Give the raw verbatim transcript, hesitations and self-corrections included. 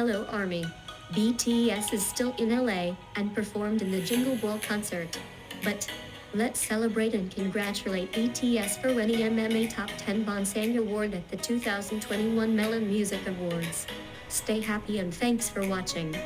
Hello ARMY. B T S is still in L A and performed in the Jingle Ball concert. But let's celebrate and congratulate B T S for winning M M A Top ten Bonsang Award at the two thousand twenty-one Melon Music Awards. Stay happy and thanks for watching.